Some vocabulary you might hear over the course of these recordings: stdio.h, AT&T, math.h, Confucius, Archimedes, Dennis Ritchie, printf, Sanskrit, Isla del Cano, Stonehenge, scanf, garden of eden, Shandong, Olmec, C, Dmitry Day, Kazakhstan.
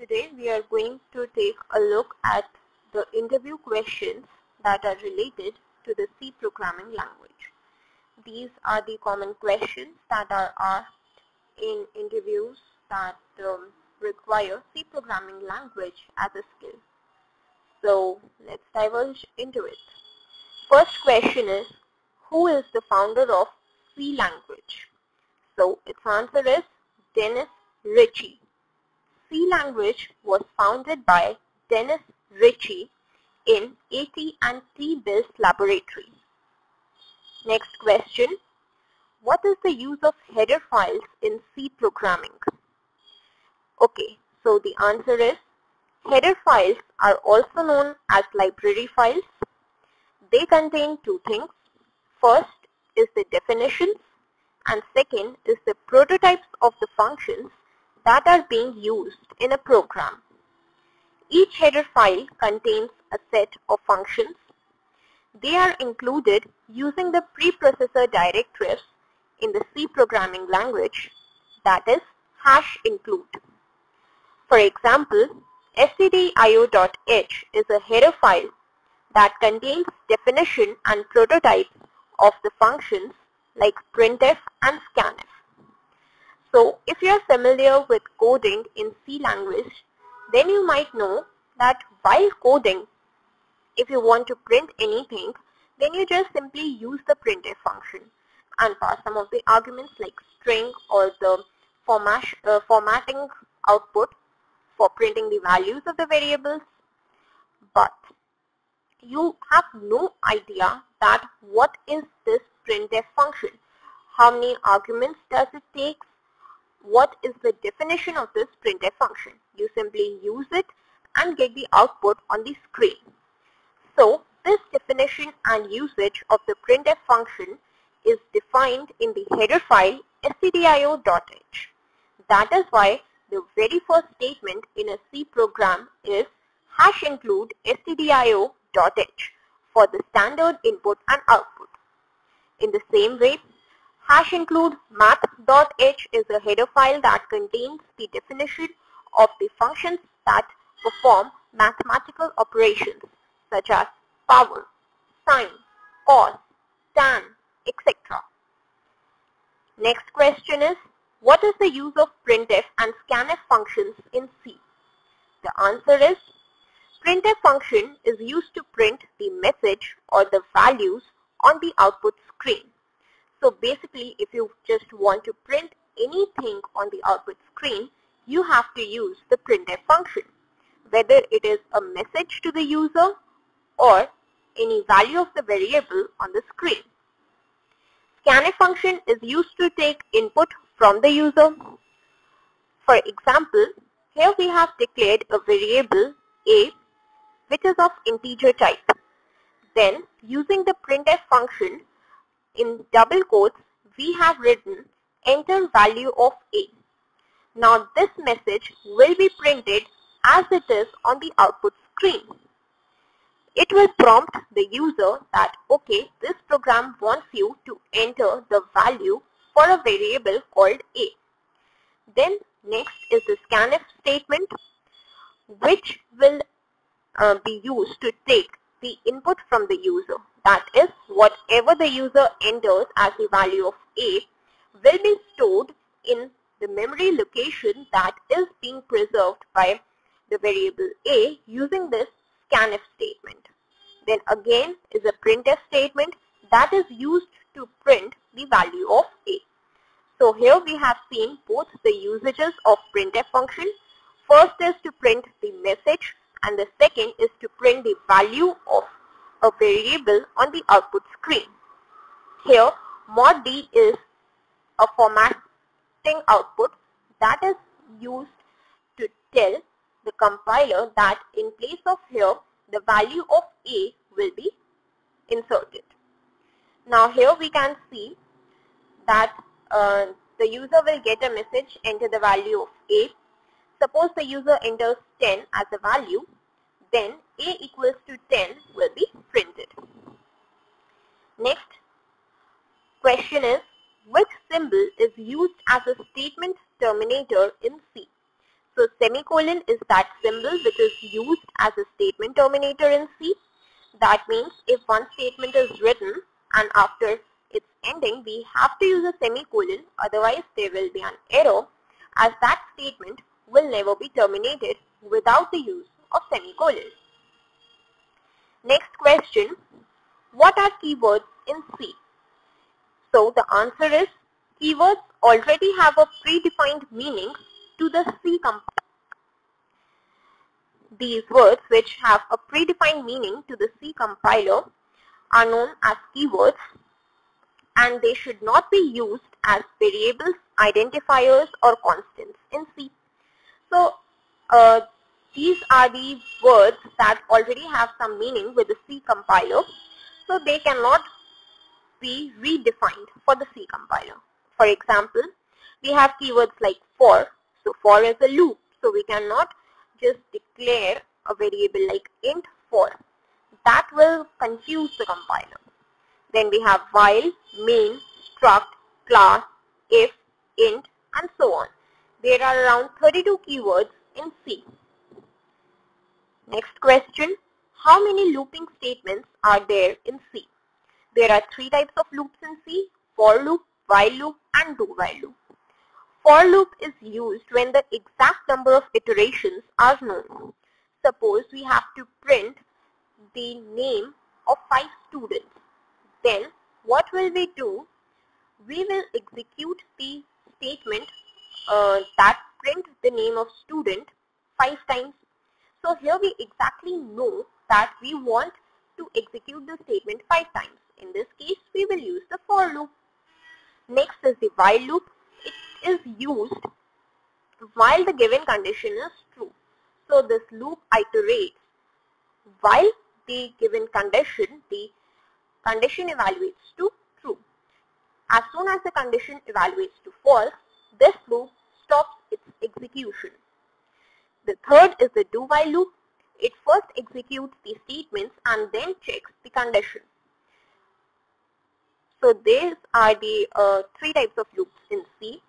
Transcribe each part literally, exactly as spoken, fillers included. Today we are going to take a look at the interview questions that are related to the C programming language. These are the common questions that are asked in interviews that um, require C programming language as a skill. So let's diverge into it. First question is, who is the founder of C language? So its answer is Dennis Ritchie. C language was founded by Dennis Ritchie in A T and T Bell's laboratory. Next question, what is the use of header files in C programming? Okay, so the answer is, header files are also known as library files. They contain two things. First is the definitions and second is the prototypes of the functions that are being used in a program. Each header file contains a set of functions. They are included using the preprocessor directives in the C programming language, that is hash include. For example, stdio.h is a header file that contains definition and prototypes of the functions like printf and scanf. So if you are familiar with coding in C language, then you might know that while coding, if you want to print anything, then you just simply use the printf function and pass some of the arguments like string or the format, uh, formatting output for printing the values of the variables. But you have no idea that what is this printf function, how many arguments does it take, what is the definition of this printf function. You simply use it and get the output on the screen. So this definition and usage of the printf function is defined in the header file stdio.h. That is why the very first statement in a C program is hash include stdio.h for the standard input and output. In the same way, hash include math.h is a header file that contains the definition of the functions that perform mathematical operations such as power, sine, cos, tan, et cetera. Next question is, what is the use of printf and scanf functions in C? The answer is, printf function is used to print the message or the values on the output screen. So basically, if you just want to print anything on the output screen, you have to use the printf function, whether it is a message to the user or any value of the variable on the screen. Scanf function is used to take input from the user. For example, here we have declared a variable a which is of integer type. Then using the printf function, in double quotes, we have written enter value of a. Now this message will be printed as it is on the output screen. It will prompt the user that, okay, this program wants you to enter the value for a variable called a. Then next is the scanf statement, which will uh, be used to take the input from the user. That is, whatever the user enters as the value of a will be stored in the memory location that is being preserved by the variable a using this scanf statement. Then again is a printf statement that is used to print the value of a. So here we have seen both the usages of printf function. First is to print the message and the second is to print the value of a variable on the output screen. Here mod d is a formatting output that is used to tell the compiler that in place of here the value of a will be inserted. Now here we can see that uh, the user will get a message, enter the value of a. Suppose the user enters ten as a value, then a equals to ten will be printed. Next question is, which symbol is used as a statement terminator in C? So semicolon is that symbol which is used as a statement terminator in C. That means if one statement is written and after its ending we have to use a semicolon, otherwise there will be an error, as that statement will never be terminated without the use of semicolon. Next question, what are keywords in C? So the answer is, keywords already have a predefined meaning to the C component. These words which have a predefined meaning to the C compiler are known as keywords, and they should not be used as variables, identifiers or constants in C. So uh, these are the words that already have some meaning with the C compiler, so they cannot be redefined for the C compiler. For example, we have keywords like for. So for is a loop, so we cannot just declare a variable like int for. That will confuse the compiler. Then we have while, main, struct, class, if, int and so on. There are around thirty-two keywords in C. Next question, how many looping statements are there in C? There are three types of loops in C, for loop, while loop and do while loop. For loop is used when the exact number of iterations are known. Suppose we have to print the name of five students. Then what will we do? We will execute the statement uh, that print the name of student five times. So here we exactly know that we want to execute the statement five times. In this case, we will use the for loop. Next is the while loop. It is used while the given condition is true. So this loop iterates while the given condition, the condition evaluates to true. As soon as the condition evaluates to false, this loop stops its execution. The third is the do while loop. It first executes the statements and then checks the condition. So these are the uh, three types of loops in C.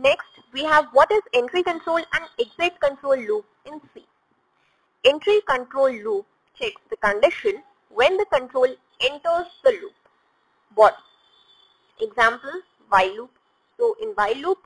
Next, we have what is entry control and exit control loop in C. Entry control loop checks the condition when the control enters the loop. What? Example, while loop. So in while loop,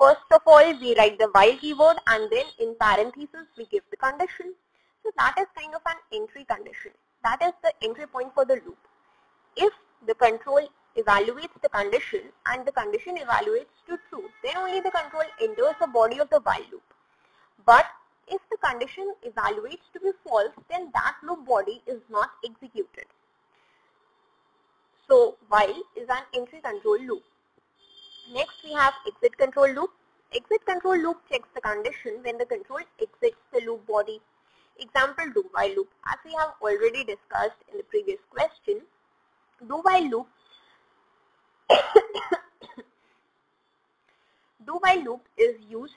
first of all we write the while keyword and then in parentheses we give the condition. So that is kind of an entry condition. That is the entry point for the loop. If the control evaluates the condition and the condition evaluates to true, then only the control enters the body of the while loop. But if the condition evaluates to be false, then that loop body is not executed. So while is an entry control loop. Next we have exit control loop. Exit control loop checks the condition when the control exits the loop body. Example, do while loop. As we have already discussed in the previous question, do while loop do while loop is used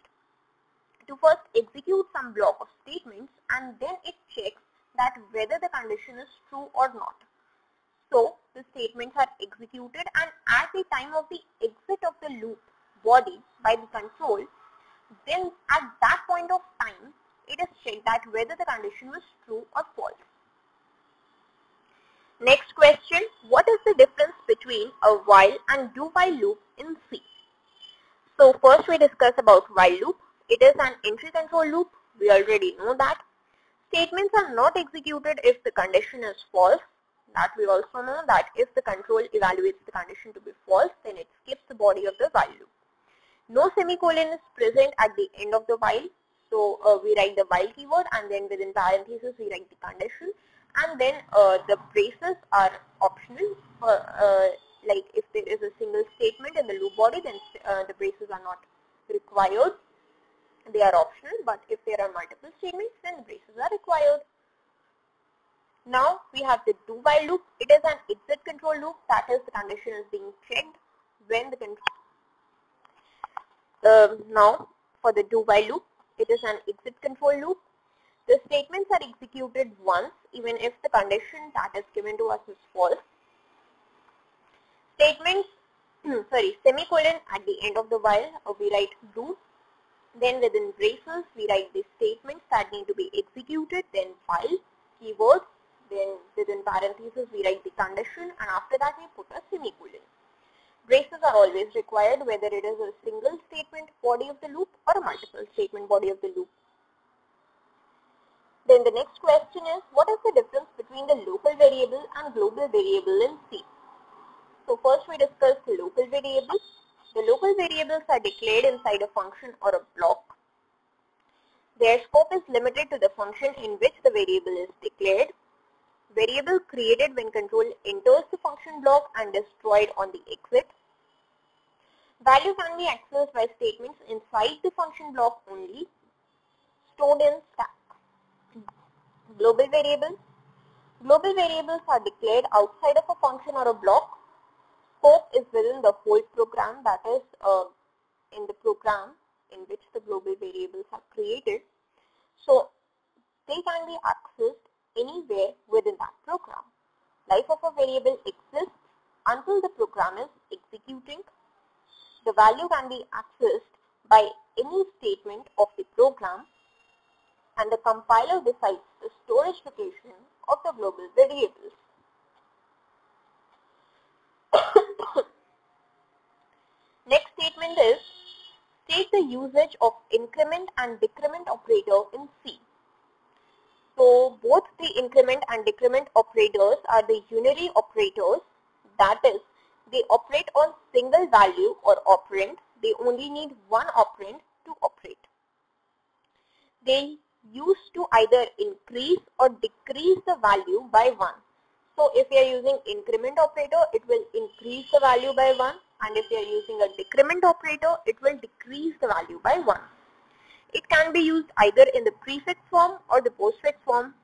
to first execute some block of statements and then it checks that whether the condition is true or not. So the statements are executed and at the time of the exit of the loop body by the control, then at that point of time it is checked that whether the condition was true or false. Next question, what is the difference between a while and do while loop in C? So first we discuss about while loop. It is an entry control loop. We already know that. Statements are not executed if the condition is false. That we also know, that if the control evaluates the condition to be false, then it skips the body of the while loop. No semicolon is present at the end of the while. So uh, we write the while keyword and then within parentheses we write the condition. And then uh, the braces are optional, uh, uh, like if there is a single statement in the loop body, then uh, the braces are not required. They are optional, but if there are multiple statements, then the braces are required. Now we have the do while loop. It is an exit control loop, that is the condition is being checked when the control. Uh, now for the do while loop, it is an exit control loop. The statements are executed once, even if the condition that is given to us is false. Statements, sorry, semicolon at the end of the while, we write do Then within braces, we write the statements that need to be executed, then while, keyword, then within parentheses, we write the condition, and after that we put a semicolon. Braces are always required, whether it is a single statement body of the loop or a multiple statement body of the loop. Then the next question is, what is the difference between the local variable and global variable in C? So first we discuss the local variables. The local variables are declared inside a function or a block. Their scope is limited to the function in which the variable is declared. Variable created when control enters the function block and destroyed on the exit. Value can be accessed by statements inside the function block only. Stored in stack. Global variables. Global variables are declared outside of a function or a block. Scope is within the whole program, that is uh, in the program in which the global variables are created. So they can be accessed anywhere within that program. Life of a variable exists until the program is executing. The value can be accessed by any statement of the program, and the compiler decides the storage location of the global variables. Next statement is, state the usage of increment and decrement operator in C. So both the increment and decrement operators are the unary operators, that is, they operate on single value or operand. They only need one operand to operate. They used to either increase or decrease the value by one. So if you are using increment operator, it will increase the value by one, and if you are using a decrement operator, it will decrease the value by one. It can be used either in the prefix form or the postfix form.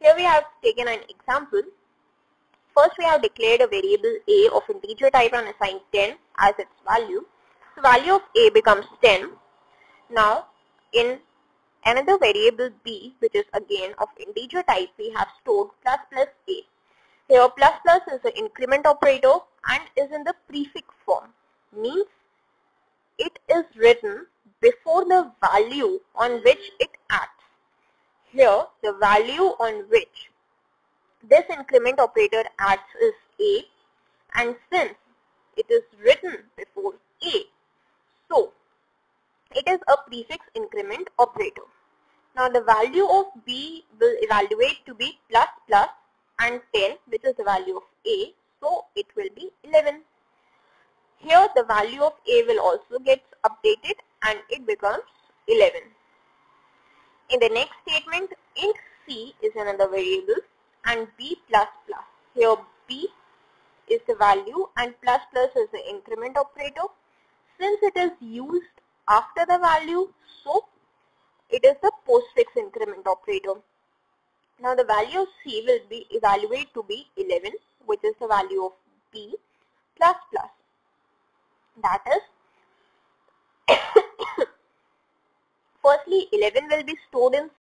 Here we have taken an example. First we have declared a variable a of integer type and assigned ten as its value. The value of a becomes ten. Now in another variable b, which is again of integer type, we have stored plus plus a. Here plus plus is the increment operator and is in the prefix form. Means it is written before the value on which it acts. Here the value on which this increment operator acts is a, and since it is written before a, so it is a prefix increment operator. Now the value of b will evaluate to be plus plus and ten, which is the value of a, so it will be eleven. Here the value of a will also get updated and it becomes eleven. In the next statement, int c is another variable and b plus plus. Here b is the value and plus plus is the increment operator. Since it is used after the value, so it is the postfix increment operator. Now the value of c will be evaluated to be eleven, which is the value of b plus plus. That is, firstly eleven will be stored in